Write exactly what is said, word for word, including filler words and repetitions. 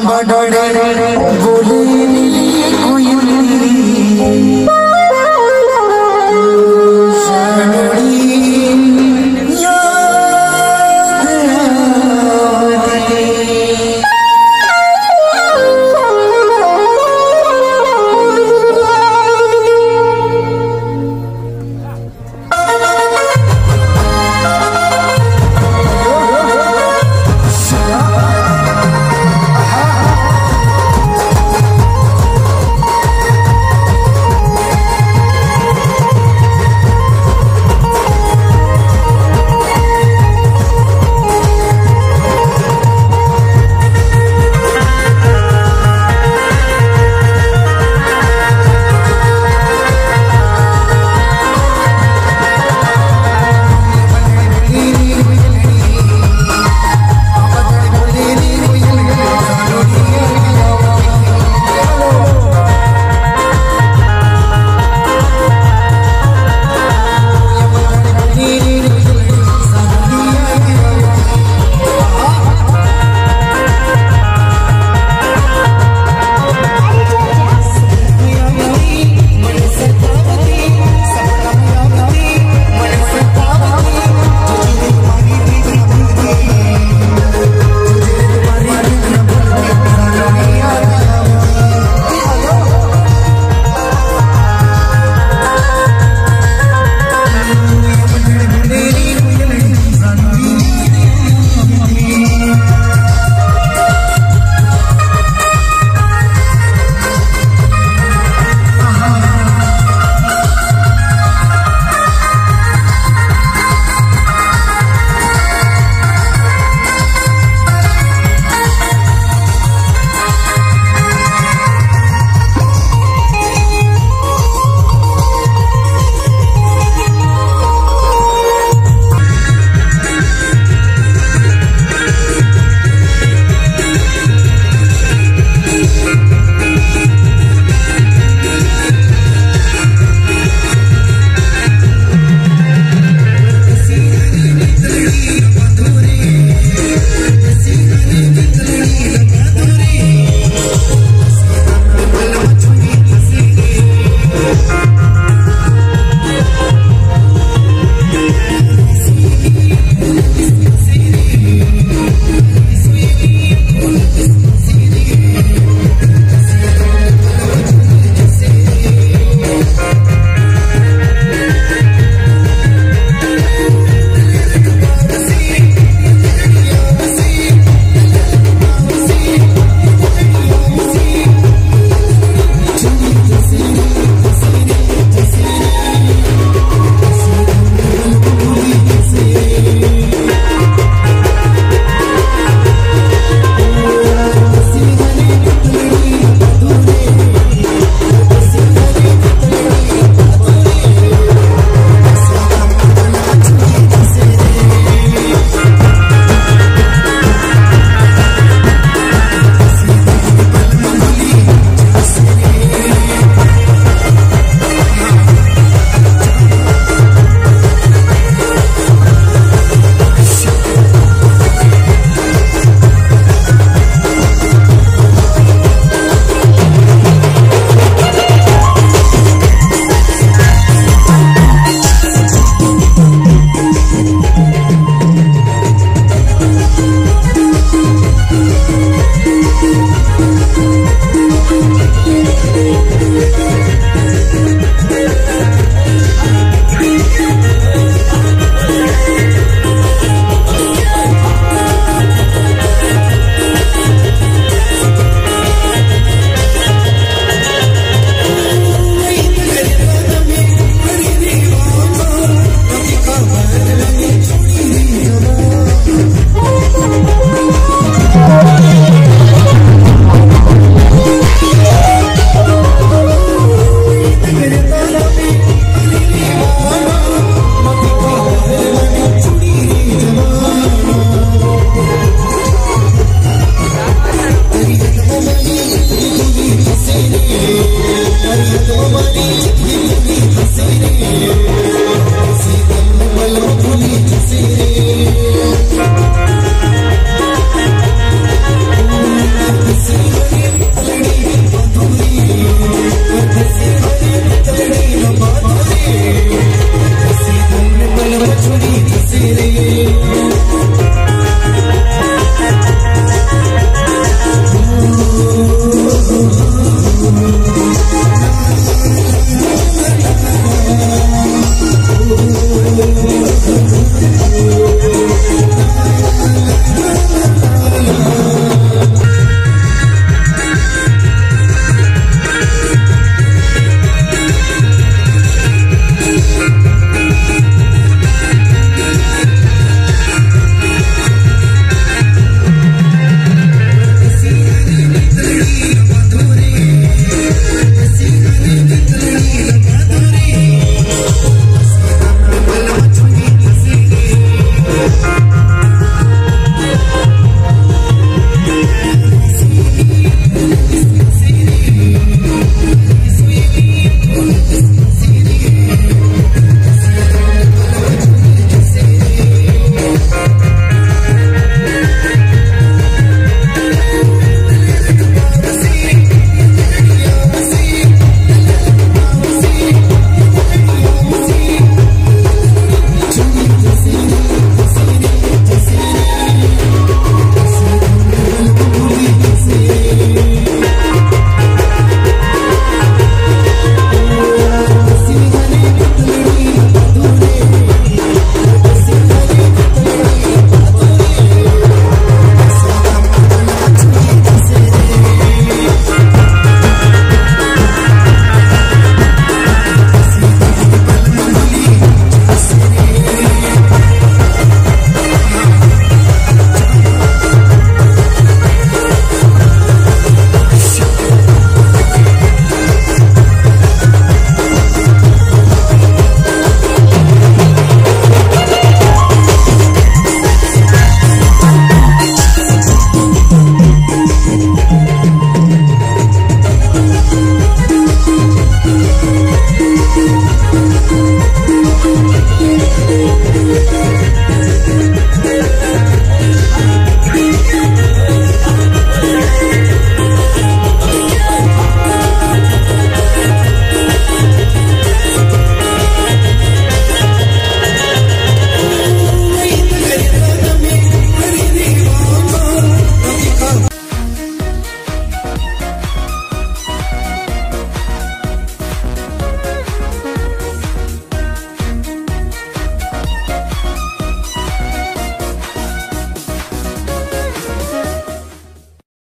Amber, Amber, Amber,